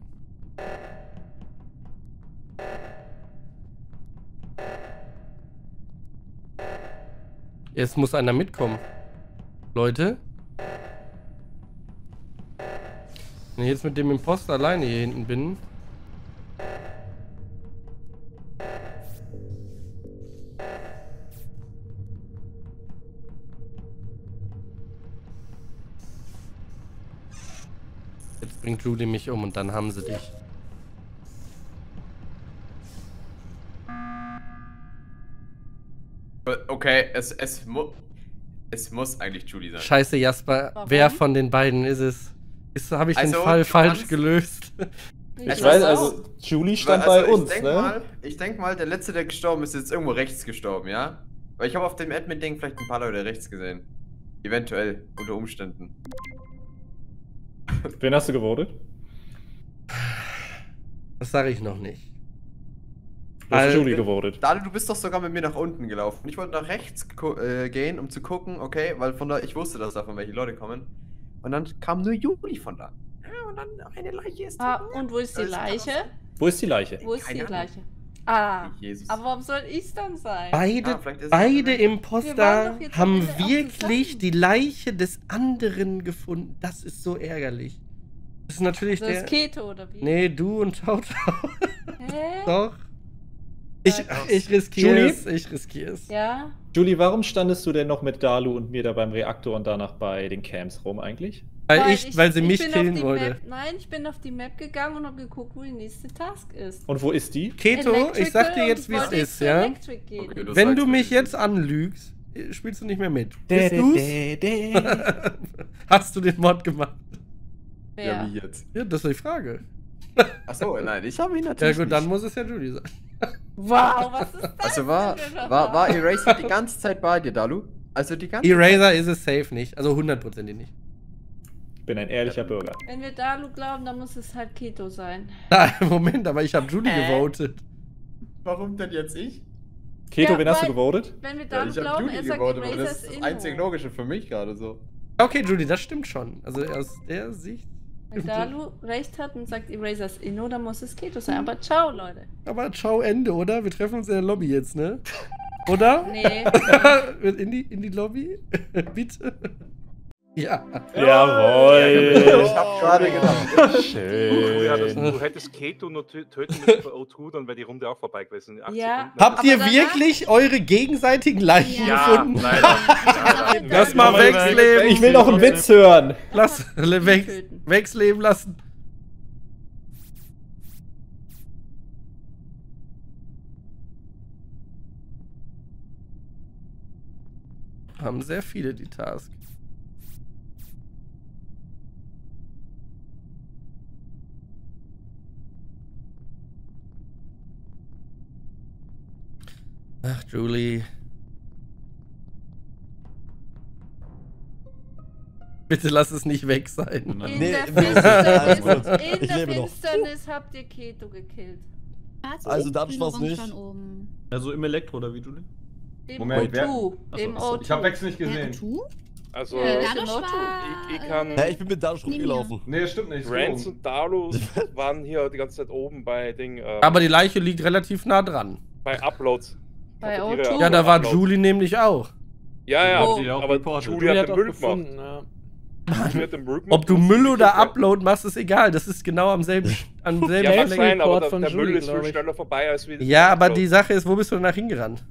Jetzt muss einer mitkommen. Leute. Wenn ich jetzt mit dem Imposter alleine hier hinten bin. Jetzt bringt Julie mich um und dann haben sie dich. Okay, es muss eigentlich Julie sein. Scheiße, Jasper. Warum? Wer von den beiden ist es? Habe ich also den Fall falsch gelöst? Ich weiß, also Julie stand also bei uns, ich denke mal, der Letzte, der gestorben ist, jetzt irgendwo rechts gestorben, ja? Weil ich habe auf dem Admin-Ding vielleicht ein paar Leute rechts gesehen. Eventuell, unter Umständen. Wen hast du gewotet? Das sage ich noch nicht. Du hast Julie gewotet. Dalu, du bist doch sogar mit mir nach unten gelaufen. Ich wollte nach rechts gehen, um zu gucken, okay, weil von da, ich wusste, dass davon welche Leute kommen. Und dann kam nur Julie von da. Ja, und dann eine Leiche ist da. Ah, und wo ist die Leiche? Wo ist die Leiche? Wo ist die Leiche? Ah, Jesus. Aber warum soll ich's dann sein? Beide Imposter haben wirklich die Leiche des anderen gefunden. Das ist so ärgerlich. Das ist natürlich der... Das ist Keto, oder wie? Nee, du und Tautau. Hä? Doch. Ich riskiere es. Ich riskiere es. Ja? Julie, warum standest du denn noch mit Dalu und mir da beim Reaktor und danach bei den Camps rum eigentlich? Weil sie mich killen wollte. Nein, ich bin auf die Map gegangen und habe geguckt, wo die nächste Task ist. Und wo ist die? Keto, Electrical, ich sag dir jetzt, wie es ist, ja? Okay, wenn du mich jetzt anlügst, spielst du nicht mehr mit. Hast du den Mord gemacht? Wer? Ja, wie jetzt? Ja, das ist die Frage. Achso, nein, ich habe ihn natürlich. Ja gut, dann muss es ja Julie sein. Wow, was ist das? Also war Eraser die ganze Zeit bei dir, Dalu? Also die ganze Eraser ist es safe nicht, also 100% nicht. Ich bin ein ehrlicher Bürger. Wenn wir Dalu glauben, dann muss es halt Keto sein. Moment, aber ich habe Julie gewotet. Warum denn jetzt ich? Keto, ja, wen hast du gewotet? Wenn wir Dalu glauben, er sagt Eraser, das ist das einzig Logische für mich gerade so. Okay, Julie, das stimmt schon. Also aus der Sicht... Wenn Dalu recht hat und sagt, Eraser ist Inno, dann muss es Keto sein. Aber ciao, Leute. Aber ciao, Ende, oder? Wir treffen uns in der Lobby jetzt, ne? Oder? Nee. in die Lobby? Bitte? Ja. Jawohl. Ja, ich hab gerade gedacht. Schön. Ja, du hättest Keto nur töten müssen bei O2, dann wäre die Runde auch vorbei gewesen. Ja. Habt ihr wirklich eure gegenseitigen Leichen gefunden? Nein. Lass mal Vex leben. Ich will noch einen Witz hören. Lass Vex leben lassen. Haben sehr viele die Task. Ach, Julie. Bitte lass es nicht weg sein. In der Finsternis habt ihr Keto gekillt. Also da war's nicht. Also im Elektro, oder wie, Julie? Moment, wer? Achso, ich hab Vex nicht gesehen. Also, ich bin mit Dadosch rumgelaufen. Nee, stimmt nicht. Grants und Dalu waren hier die ganze Zeit oben bei Ding. Aber die Leiche liegt relativ nah dran. Bei Uploads. Bei O2? Ja, da war Julie nämlich auch. Ja, ja, aber Julie hat den Müll gemacht. Ob du Müll oder Upload machst, ist egal. Das ist genau am selben ja, sein, aber von der Julie, Müll ist viel schneller vorbei als wir. Ja, aber die Sache ist, wo bist du danach hingerannt?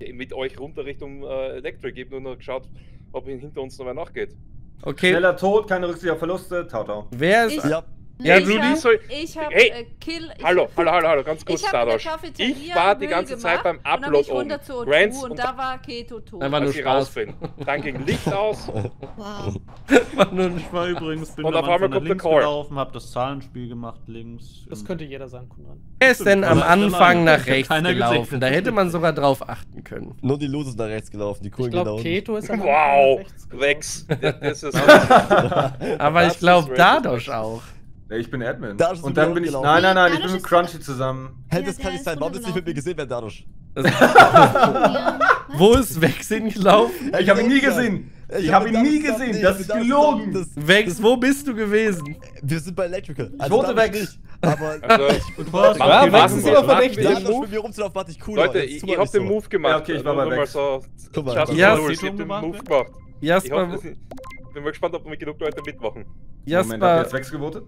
Mit euch runter Richtung Electric. Ich hab nur noch geschaut, ob hinter uns noch wer nachgeht. Okay. Schneller Tod, keine Rücksicht auf Verluste. Tautau. Wer ist... Ja, nee, hallo, ganz kurz, Dadosch. Ich war die ganze Zeit beim Upload oben. Grants und da war Keto tot. Als ich raus bin. Dann ging Licht aus. Wow. Ich war übrigens, bin und auf einmal kommt der Call. Hab das Zahlenspiel gemacht, links. Das könnte jeder sagen, Kundran. Wer ist denn am Anfang nach rechts gelaufen? Da hätte man sogar drauf achten können. Nur die Lose nach rechts gelaufen, die coolen genau. Keto ist wow, Vex. Aber ich glaube, Dadosch auch. Ich bin Admin. Und dann bin ich... Nein, ich bin mit Crunchy zusammen. Hey, das kann nicht sein. Warum ist nicht mit mir gesehen, wer Dadosch? Wo ist Vex hingelaufen? Ich habe ihn nie gesehen. Ich habe ihn nie gesehen. Das ist gelogen. Vex, wo bist du gewesen? Wir sind bei Electrical. Ich wurde Vex. Aber was ist immer verdächtig? Warte, ich cool. Leute, ich hab den Move gemacht. Ja, okay, ich war bei Vex. Guck mal, ich hab den Move gemacht. Jasper. Ich bin mal gespannt, ob wir genug Leute mitmachen. Jasper. Moment, hat jetzt Vex gewotet?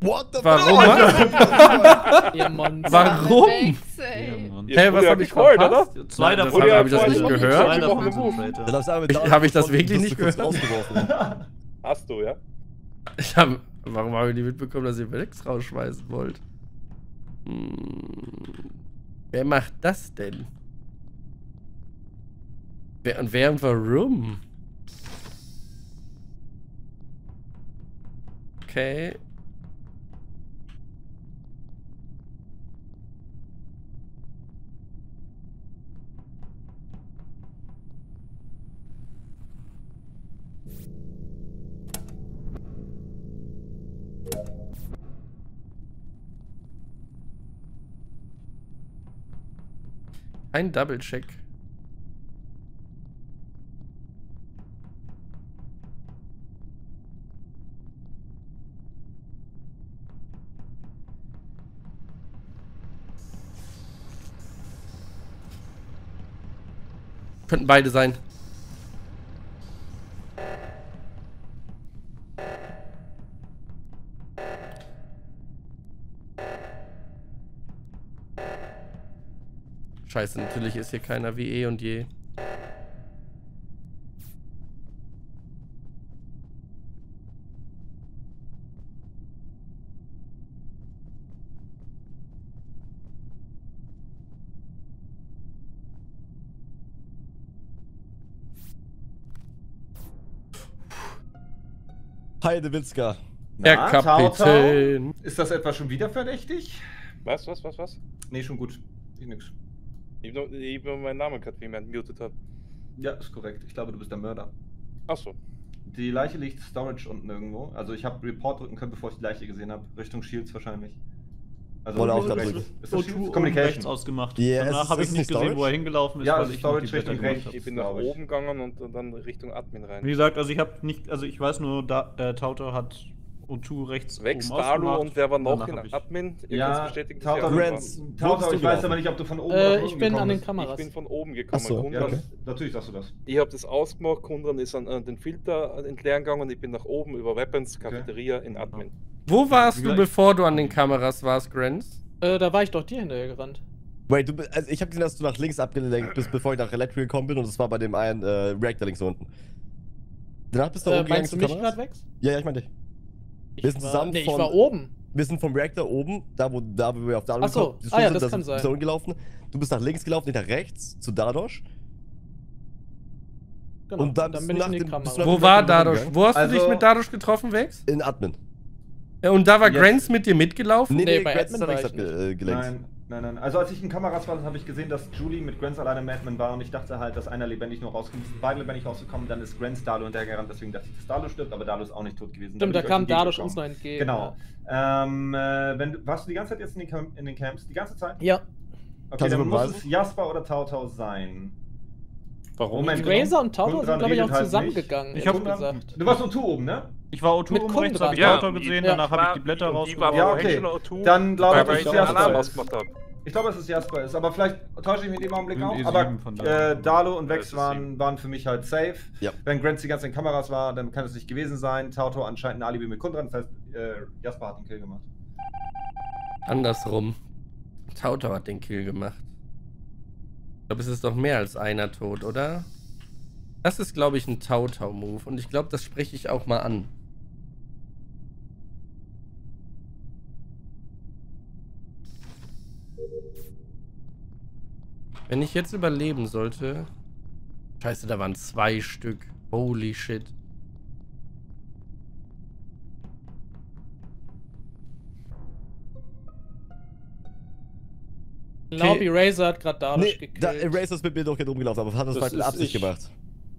What the fuck? Warum? Ja, Mann. Warum? Hey, was hab ich geholt, oder? Zwei davon habe ich das nicht gehört. Habe ich das wirklich nicht gehört? Hast du, ja? Ich habe. Warum habe ich nicht mitbekommen, dass ihr Vex rausschmeißen wollt? Wer macht das denn? Wer und wer und warum? Okay. Ein Double-Check. Könnten beide sein. Scheiße, natürlich ist hier keiner wie eh und je. Heidewitzka. Herr Kapitän. Tautau. Ist das etwa schon wieder verdächtig? Was? Nee, schon gut. Ich nix. Ich habe meinen Namen gerade, wie jemand mutet hat. Ja, ist korrekt. Ich glaube, du bist der Mörder. Achso. Die Leiche liegt Storage unten irgendwo. Also ich habe Report drücken können, bevor ich die Leiche gesehen habe. Richtung Shields wahrscheinlich. Also oder auch da drücken. Ist das Shields? Communication. Ausgemacht. Yeah, danach habe ich nicht gesehen, wo er hingelaufen ist. Ja, weil ich Storage Richtung rechts. Ich bin nach oben gegangen und dann Richtung Admin rein. Wie gesagt, also ich habe nicht, also ich weiß nur, Tautau hat O2 rechts Vex, oben Dalu und wer war noch in Admin? Ja, bestätigt Grants. Tautau, ich weiß aber nicht, ob du von oben oder ich bin an den Kameras. Ich bin von oben gekommen. Ach so, Kundran, ja, okay. Natürlich sagst du das. Ich habe das ausgemacht, Kundran ist an den Filter entleeren gegangen und ich bin nach oben über Weapons, Cafeteria in Admin. Wo warst du, bevor du an den Kameras warst, Grants? Da war ich doch dir hinterher gerannt. Wait, du, also ich habe gesehen, dass du nach links abgelenkt bist, bevor ich nach Electrical gekommen bin und das war bei dem einen Reactor links unten. Danach bist du umgegangen zu Kameras? Meinst du mich gerade, Vex? Ja, ich meine dich. Ich war oben. Wir sind vom Reactor oben, da wo wir auf Dalu kommen. Achso, ja, das kann sein. Du bist nach links gelaufen, nicht nach rechts, zu Dadosch. Genau, und dann bin ich in die Kamera. Wo war Dadosch? Wo hast du dich mit Dadosch getroffen, Vex? In Admin. Ja, und da war Grants mit dir mitgelaufen? Nee, bei Admin war ich nicht. Nein. Also als ich in Kameras war, habe ich gesehen, dass Julie mit Grants alleine im Admin war und ich dachte halt, dass einer lebendig nur rauskommt. Sind beide lebendig rausgekommen, dann ist Grants Dalu hinterhergerannt, deswegen dachte ich, dass Dalu stirbt, aber Dalu ist auch nicht tot gewesen. Stimmt, da kam Dalu uns noch entgegen. Genau. Ja. Warst du die ganze Zeit jetzt in den Camps? Die ganze Zeit? Ja. Okay, dann muss es Jasper oder Tautau sein. Warum? Eraser und Tautau sind, glaube ich, auch zusammengegangen. Ich habe gesagt. Du warst O2 oben, ne? Ich war O2 oben rechts, hab ich Tautau gesehen, danach habe ich die Blätter rausgenommen. Ja, okay. Dann glaube ich, dass Jasper ist. Ich glaube, dass es Jasper ist, aber vielleicht täusche ich mich in dem Augenblick auch. Aber Dalu und Vex waren für mich halt safe. Ja. Wenn Grants die ganze Zeit in Kameras war, dann kann es nicht gewesen sein. Tautau anscheinend ein Alibi mit Kundran, das heißt, Jasper hat den Kill gemacht. Andersrum. Tautau hat den Kill gemacht. Ich glaube, es ist doch mehr als einer tot, oder? Das ist, glaube ich, ein Tautau-Move und ich glaube, das spreche ich auch mal an. Wenn ich jetzt überleben sollte... Scheiße, da waren 2 Stück. Holy shit. Ich glaube, Eraser hat gerade Dadosch gekillt. Eraser ist mit mir doch nicht rumgelaufen, aber hat das mit Absicht gemacht.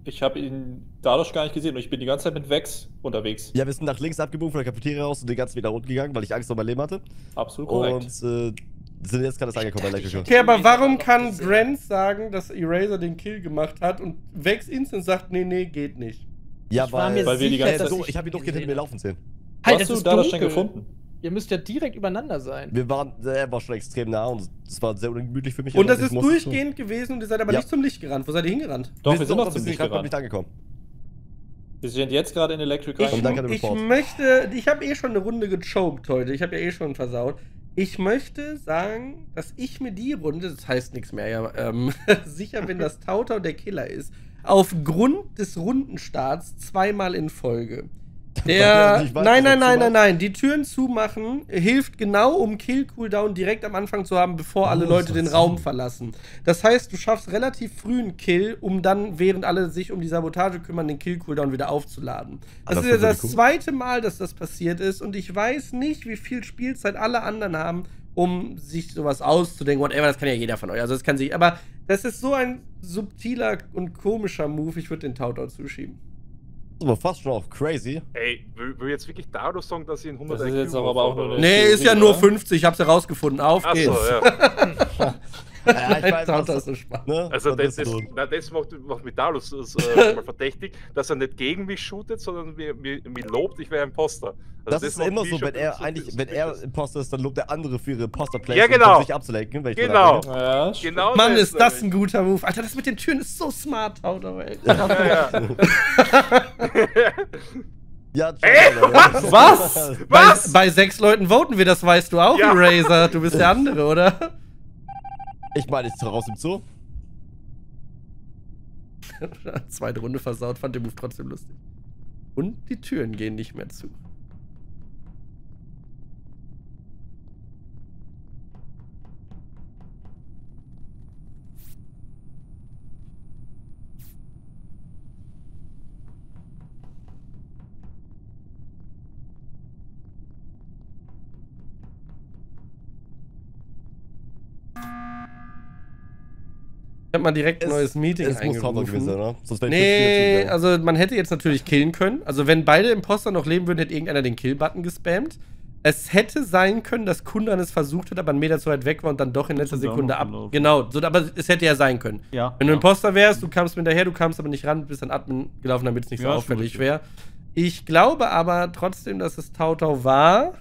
Ich habe ihn Dadosch gar nicht gesehen und ich bin die ganze Zeit mit Vex unterwegs. Ja, wir sind nach links abgebogen von der Cafeteria raus und den ganzen Weg nach unten gegangen, weil ich Angst um mein Leben hatte. Absolut korrekt. Und sind jetzt gerade angekommen, Elektrische. Okay, aber warum kann Grants sagen, dass Eraser den Kill gemacht hat und Vex instant sagt, nee, nee, geht nicht? Ja, weil wir die ganze Zeit... Ich hab ihn doch hinter mir laufen sehen. Halt, hast du Dadosch denn gefunden? Ihr müsst ja direkt übereinander sein. Er war schon extrem nah und es war sehr ungemütlich für mich. Und das ist durchgehend gewesen und ihr seid aber nicht zum Licht gerannt. Wo seid ihr hingerannt? Doch, wir sind noch zum Licht gerannt. Wir sind jetzt gerade in Electric Island. Ich habe eh schon eine Runde gechoked heute. Ich habe ja eh schon versaut. Ich möchte sagen, dass ich mir die Runde, das heißt nichts mehr, ja, sicher bin, dass Tautau der Killer ist, aufgrund des Rundenstarts zweimal in Folge. Nein, die Türen zumachen hilft genau, um Kill-Cooldown direkt am Anfang zu haben, bevor alle Leute den Raum verlassen. Das heißt, du schaffst relativ früh einen Kill, um dann, während alle sich um die Sabotage kümmern, den Kill-Cooldown wieder aufzuladen. Das ist ja das zweite Mal, dass das passiert ist und ich weiß nicht, wie viel Spielzeit alle anderen haben, um sich sowas auszudenken. Whatever, das kann ja jeder von euch. Also das kann sich, aber das ist so ein subtiler und komischer Move, ich würde den Tautau zuschieben. Aber fast schon auf crazy. Ey, will jetzt wirklich Dadosch sagen, dass sie in 100 IQ jetzt aber auch nur. Nee, ist ja nur 50, ich hab's ja rausgefunden. Auf geht's. Achso, ja. Ich weiß, das ist spannend. Ne? Also, das macht mit Dadosch schon mal verdächtig, dass er nicht gegen mich shootet, sondern mir lobt, ich wäre Imposter. Also das ist immer so, wenn er Imposter ist, dann lobt der andere für ihre Imposter-Plays, ja, genau, um sich abzulenken. Genau. Ja, genau. Mann, ist das ein guter Move. Alter, das mit den Türen ist so smart, Tautau, ey. Ja, ey, was? Bei 6 Leuten voten wir, das weißt du auch, ja. Eraser. Du bist der andere, oder? Ich meine, ich raus im Zoo. Zweite Runde versaut, fand den Move trotzdem lustig. Und die Türen gehen nicht mehr zu. Ich hab mal direkt ein neues Meeting eingerufen. Oder? Nee, also man hätte jetzt natürlich killen können. Also wenn beide Imposter noch leben würden, hätte irgendeiner den Kill-Button gespammt. Es hätte sein können, dass Kundran es versucht hat, aber 1 Meter zu weit weg war und dann doch in letzter Sekunde ab. Genau, so, aber es hätte ja sein können. Ja, wenn du Imposter wärst, du kamst mit daher, du kamst aber nicht ran, bist an Admin gelaufen, damit es nicht so auffällig wäre. Ich glaube aber trotzdem, dass es Tautau war.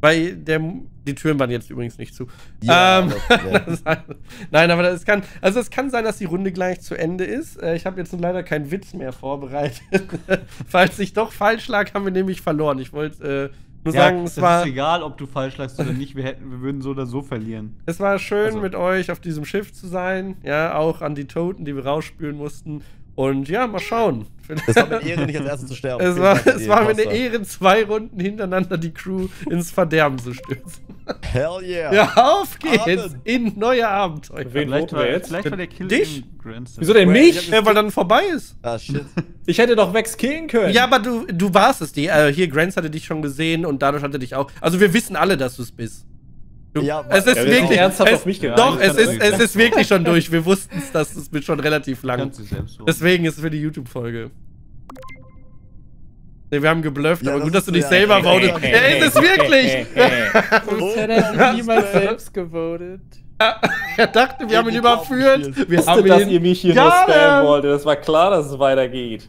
Weil die Türen waren jetzt übrigens nicht zu. Ja, nein, aber es kann. Also es kann sein, dass die Runde gleich zu Ende ist. Ich habe jetzt leider keinen Witz mehr vorbereitet. Falls ich doch falsch lag, haben wir nämlich verloren. Ich wollte nur sagen, es war. Es ist egal, ob du falsch lagst oder nicht, wir würden so oder so verlieren. Es war schön, mit euch auf diesem Schiff zu sein. Ja, auch an die Toten, die wir rausspülen mussten. Und ja, mal schauen. Es war mir eine Ehre, nicht als Erster zu sterben. Es war mir eine Ehre, 2 Runden hintereinander die Crew ins Verderben zu stürzen. Hell yeah. Ja, auf geht's in neue Abenteuer. Vielleicht war der Kill dich? Wieso denn mich? Ja, weil dann vorbei ist. Ah, shit. Ich hätte doch Vex killen können. Ja, aber du warst es. Hier, Grants hatte dich schon gesehen und Dadosch hatte dich auch. Also wir wissen alle, dass du es bist. Ja, es ist wirklich ernsthaft auf mich gerannt. Doch, es ist wirklich schon durch. Wir wussten es, dass es schon relativ lang. Deswegen ist es für die YouTube-Folge. Ne, wir haben geblufft, aber gut, dass du nicht selber votest. Er ist es wirklich! Sonst hätte er niemals selbst gewotet. Er dachte, wir haben ihn überführt. Wir haben, dass ihr mich hier nur spammen wolltet. Das war klar, dass es weitergeht.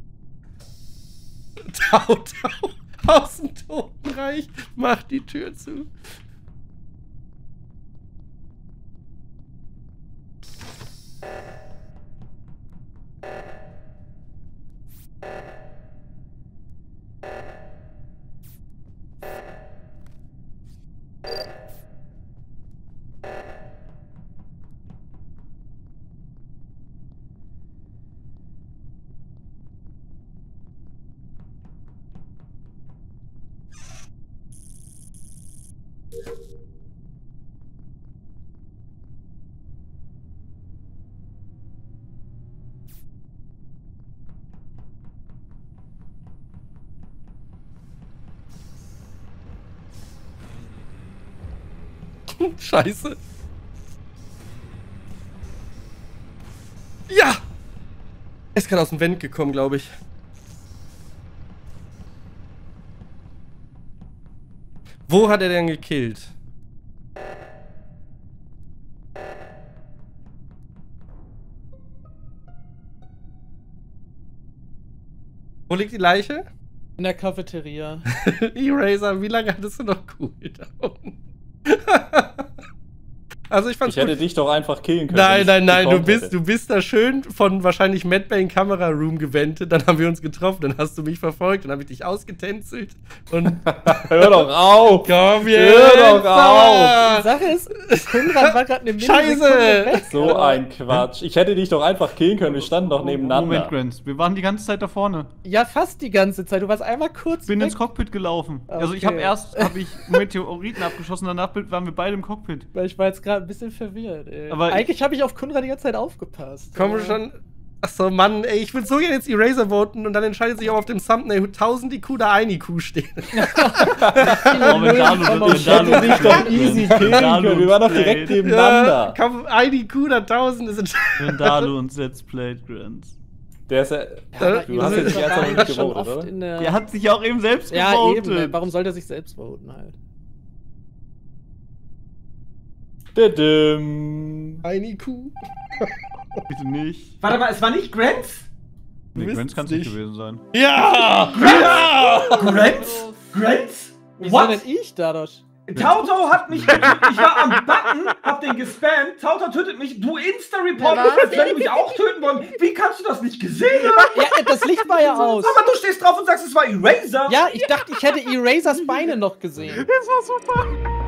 Tautau aus dem Totenreich macht die Tür zu. Scheiße. Ja! Er ist gerade aus dem Vent gekommen, glaube ich. Wo hat er denn gekillt? Wo liegt die Leiche? In der Cafeteria. Eraser, wie lange hattest du noch Cooldown? Also ich fand's gut. Ich hätte dich doch einfach killen können. Nein, nein, nein, du bist da schön von wahrscheinlich Madbane-Kamera-Room gewendet, dann haben wir uns getroffen, dann hast du mich verfolgt, dann habe ich dich ausgetänzelt und... Hör doch auf! Komm jetzt! Hör doch auf! Die Sache ist, Kundran war gerade eine Mini-Sekunde. So ein Quatsch. Ich hätte dich doch einfach killen können, wir standen doch nebeneinander. Moment, Grants, wir waren die ganze Zeit da vorne. Ja, fast die ganze Zeit, du warst einmal kurz weg. Ich bin ins Cockpit gelaufen. Okay. Also ich habe hab ich Meteoriten abgeschossen, danach waren wir beide im Cockpit. Weil ich war jetzt gerade ein bisschen verwirrt, ey. Aber eigentlich habe ich auf Kundran die ganze Zeit aufgepasst. Komm schon. Achso, Mann, ey, ich will so gerne jetzt Eraser voten und dann entscheidet sich auch auf dem Thumbnail, 1000 IQ da ein IQ steht. Wir waren doch direkt nebeneinander. Komm, ein IQ da 1000 ist entscheidend. Wenn Dalu uns jetzt played, Grants. Der ist ja. Du hast jetzt nicht erst nicht gewotet, oder? Der hat sich ja auch eben selbst gewotet. Ja, eben. Warum sollte er sich selbst voten halt? Ein IQ. Bitte nicht. Warte mal, es war nicht Grants? Nee, Grants kann es nicht gewesen sein. Ja! Grants? Grants? Wie war denn ich dadurch? Tautau hat mich getötet. Ich war am Button, hab den gespammt. Tautau tötet mich. Du Insta-Reportest, als wenn du mich auch töten wollen. Wie kannst du das nicht gesehen haben? Ja, das Licht war ja aus. Aber du stehst drauf und sagst, es war Eraser. Ja, ich dachte, ich hätte Erasers Beine noch gesehen. Das war super.